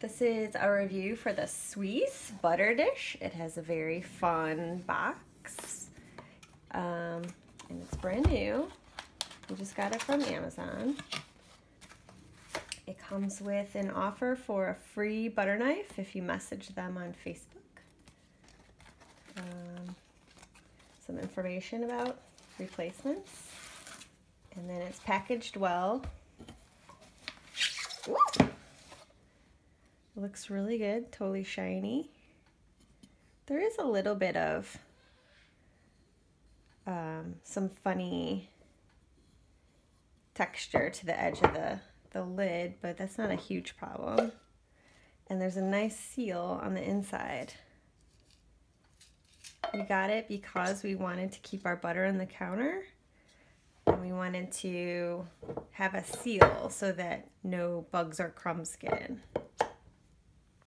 This is a review for the Sweese butter dish. It has a very fun box, and it's brand new. We just got it from Amazon. It comes with an offer for a free butter knife if you message them on Facebook. Some information about replacements, and then it's packaged well. Woo! Looks really good, totally shiny. There is a little bit of some funny texture to the edge of the lid, but that's not a huge problem. And there's a nice seal on the inside. We got it because we wanted to keep our butter on the counter, and we wanted to have a seal so that no bugs or crumbs get in.